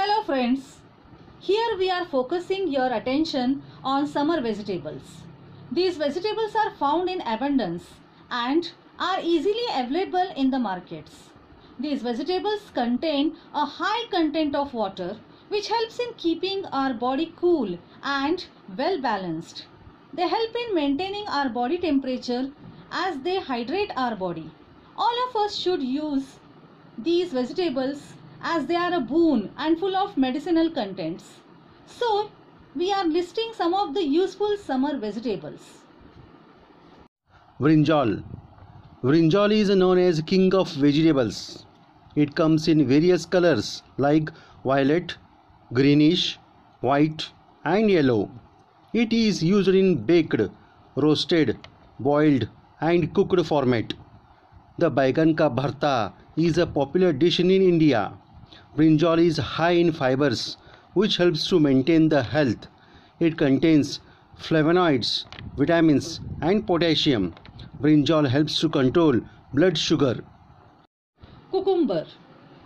Hello friends, here we are focusing your attention on summer vegetables. These vegetables are found in abundance and are easily available in the markets. These vegetables contain a high content of water which helps in keeping our body cool and well balanced. They help in maintaining our body temperature as they hydrate our body. All of us should use these vegetables as they are a boon and full of medicinal contents. So, we are listing some of the useful summer vegetables. Brinjal. Brinjal is known as king of vegetables. It comes in various colors like violet, greenish, white and yellow. It is used in baked, roasted, boiled and cooked format. The baigan ka bharta is a popular dish in India. Brinjal is high in fibers, which helps to maintain the health. It contains flavonoids, vitamins, and potassium. Brinjal helps to control blood sugar. Cucumber.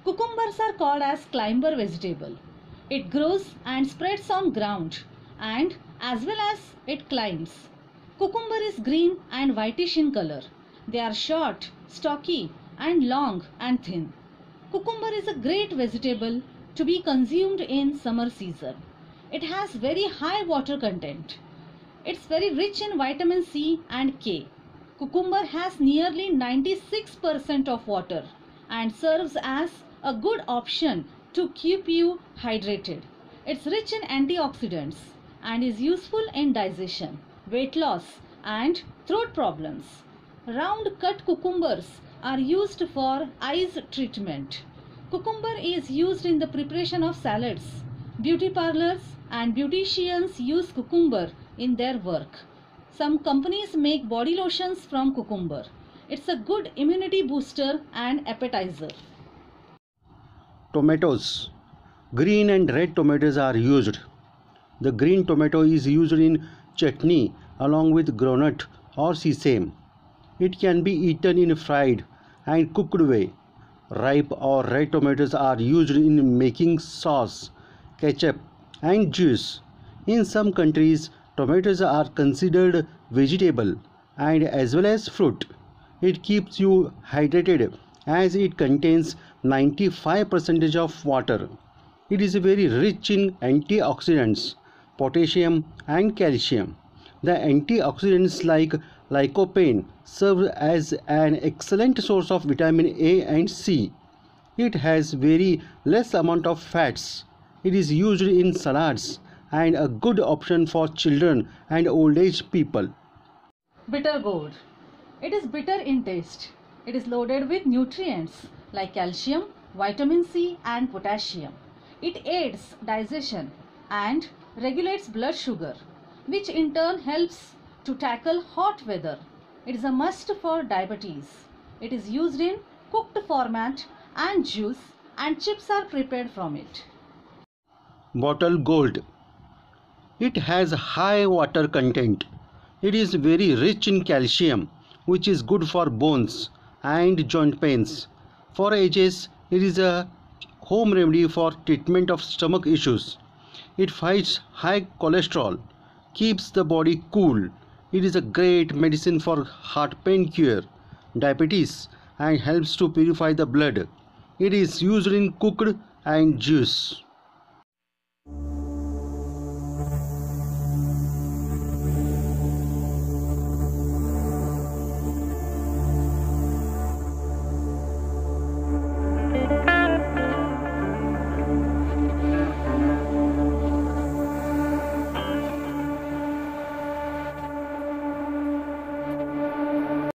Cucumbers are called as climber vegetable. It grows and spreads on ground, and as well as it climbs. Cucumber is green and whitish in color. They are short, stocky, and long and thin. Cucumber is a great vegetable to be consumed in summer season. It has very high water content. It's very rich in vitamin C and K. Cucumber has nearly 96% of water and serves as a good option to keep you hydrated. It's rich in antioxidants and is useful in digestion, weight loss, and throat problems. Round cut cucumbers are used for eyes treatment. Cucumber is used in the preparation of salads. Beauty parlors and beauticians use cucumber in their work. Some companies make body lotions from cucumber. It's a good immunity booster and appetizer. Tomatoes. Green and red tomatoes are used. The green tomato is used in chutney along with groundnut or sesame. It can be eaten in fried and cooked way. Ripe or red tomatoes are used in making sauce, ketchup and juice. In some countries, tomatoes are considered vegetable and as well as fruit. It keeps you hydrated as it contains 95% of water. It is very rich in antioxidants, potassium and calcium. The antioxidants like lycopene serves as an excellent source of vitamin A and C. It has very less amount of fats. It is used in salads and a good option for children and old age people. Bitter gourd. It is bitter in taste. It is loaded with nutrients like calcium, vitamin C and potassium. It aids digestion and regulates blood sugar, which in turn helps to tackle hot weather. It is a must for diabetes. It is used in cooked format and juice and chips are prepared from it. Bottle gourd. It has high water content. It is very rich in calcium, which is good for bones and joint pains. For ages, it is a home remedy for treatment of stomach issues. It fights high cholesterol, keeps the body cool. It is a great medicine for heart pain cure, diabetes, and helps to purify the blood. It is used in cooked and juice.